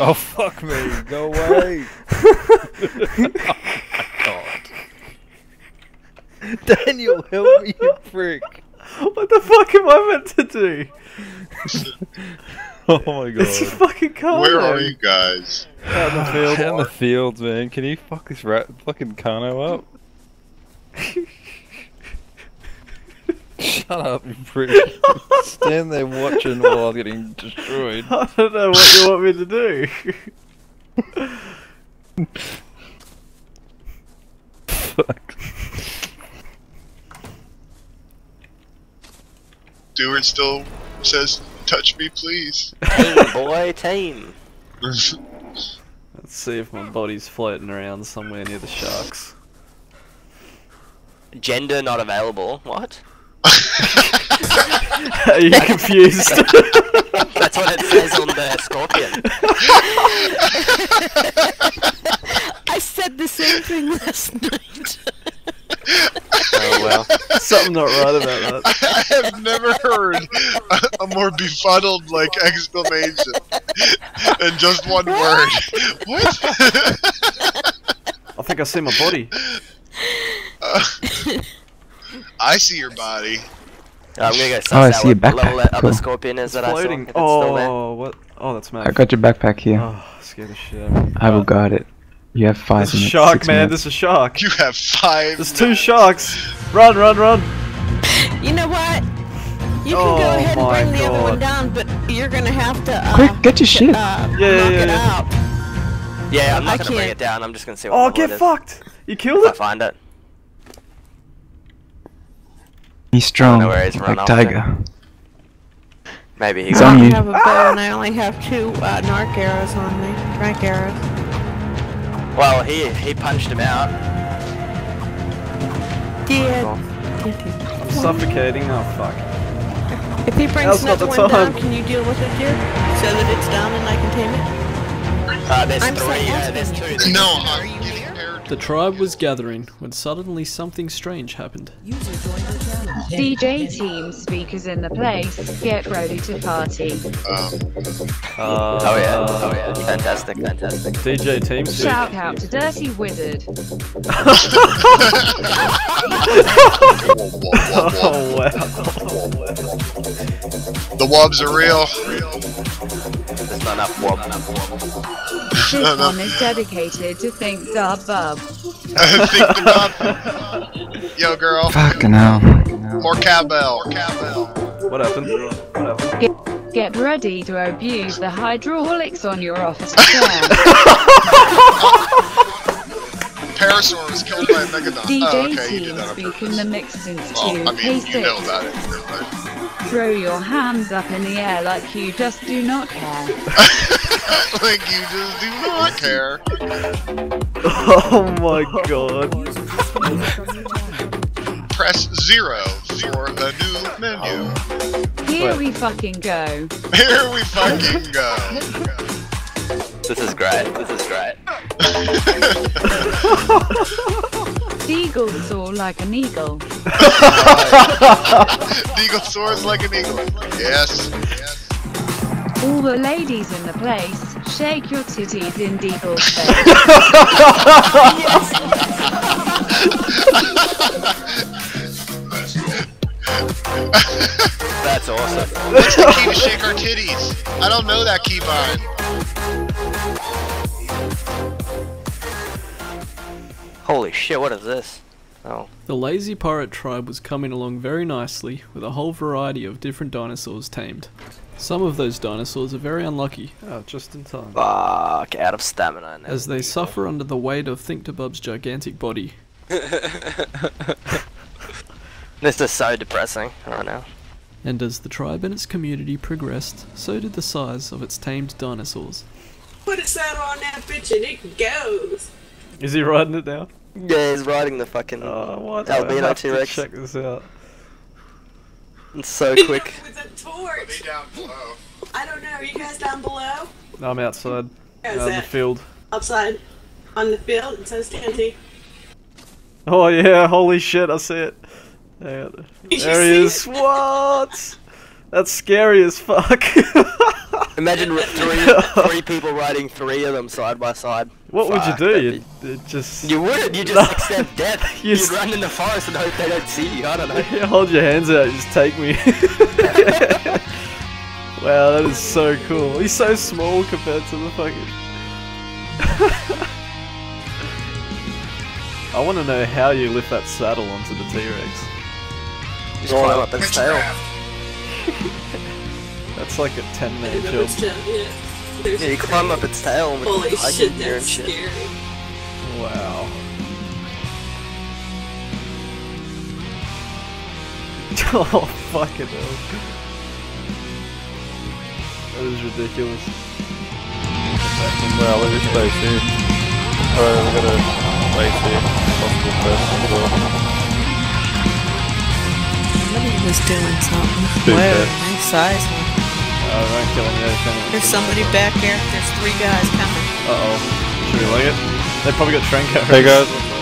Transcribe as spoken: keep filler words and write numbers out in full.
Oh, fuck me. Go away. Oh, my God. Daniel, help me, you prick. What the fuck am I meant to do? Oh, my God. It's a fucking car. Where are you guys? Out in the field. Out in the field, man. Can you fuck this rat fucking Kano up? Shut up, you prick. Stand there watching while I'm getting destroyed. I don't know what you want me to do. Fuck. Stewart still says, touch me, please. Team boy, team. Let's see if my body's floating around somewhere near the sharks. Gender not available. What? Are you confused? That's what it says on the scorpion. I said the same thing last night. Oh well, something not right about that. I have never heard a, a more befuddled like exclamation than just one word. What? I think I see my body. Uh, I see your body. Oh, I'm gonna go suss oh, I see your backpack. What cool. Other scorpion is that I saw, if it's oh, still there. What? Oh, that's mad. I got your backpack here. Oh, scare the shit out of me. I will guard it. You have five this minutes. This is a shark, man. Minutes. This is a shark. You have five There's minutes. Two sharks. Run, run, run. You know what? You can oh, go ahead and bring God. the other one down, but you're gonna have to. Uh, Quick, get your shit. Uh, yeah, yeah, yeah. It yeah. yeah, I'm not I gonna can't. bring it down. I'm just gonna see what oh, get is. fucked. You killed it? I find it. He's strong, he's like Tiger. Maybe he. I have a bow ah! and I only have two uh, narc arrows on me. Rank arrows. Well, he he punched him out. Yeah. Oh, I'm suffocating. Oh fuck. If he brings another one down, can you deal with it here so that it's down and I can tame it? Uh, there's I'm three. Yeah, there's two. There's no. Are you The tribe was gathering when suddenly something strange happened. D J Teamspeak is in the place. Get ready to party. Oh, uh, oh yeah, oh yeah, fantastic, fantastic. D J Teamspeak. Shout out to Dirty Wizard. Oh wow. The wobs are real. There's not enough wob, enough wob. This one is dedicated to Thinkthebub. Thinkthebub. Yo, girl. Fucking hell. More cowbell. More cowbell. What happened? What happened? Get, get ready to abuse the hydraulics on your office chair. Parasaur was killed by a Megadon. D J oh, okay, Teamspeak in the Mix Institute. Well, I mean, you know about it. Right? Throw your hands up in the air like you just do not care. Like you just do not care. Oh my God. Press zero for a new menu. Here we fucking go. Here we fucking go. This is great. This is great. Deagle soar like an eagle. Deagle soars like an eagle. Yes. Yes. All the ladies in the place, shake your titties in Deagle's face. That's awesome. What's the key to shake our titties? I don't know that key behind. Holy shit, what is this? Oh. The lazy pirate tribe was coming along very nicely with a whole variety of different dinosaurs tamed. Some of those dinosaurs are very unlucky. Oh, just in time. Fuck, out of stamina. Now. As they suffer under the weight of Thinkthebub's gigantic body. This is so depressing right now. And as the tribe and its community progressed, so did the size of its tamed dinosaurs. Put a saddle on that bitch and it goes! Is he riding it now? Yeah, he's riding the fucking oh, what? Albino T-Rex. Check this out. It's so quick. With a torch. Are they down below? I don't know. Are you guys down below? No, I'm outside. Where's out in the field. Outside, on the field. It says Tanty. Oh yeah! Holy shit! I see it. There, there he is. It? What? That's scary as fuck. Imagine three three people riding three of them side by side. What fuck, would you do? Be... You'd just you wouldn't. You just accept death. You'd just... run in the forest and hope they don't see you. I don't know. You hold your hands out. And just take me. Wow, that is so cool. He's so small compared to the fucking. I want to know how you lift that saddle onto the T-Rex. Just climb up its tail. That's like a ten minute jump. Yeah, yeah, you climb up its tail with holy shit, that's scary. Shit. Wow. Oh, fucking hell. That is ridiculous. Well, I just stay here. Alright, we're gonna wait here. Possible first as well. Was doing something. Where? Nice size. Oh, we're not killing the other thing. There's somebody back there. There's three guys coming. Uh oh. Should we leg it? They probably got Trank out. Hey guys.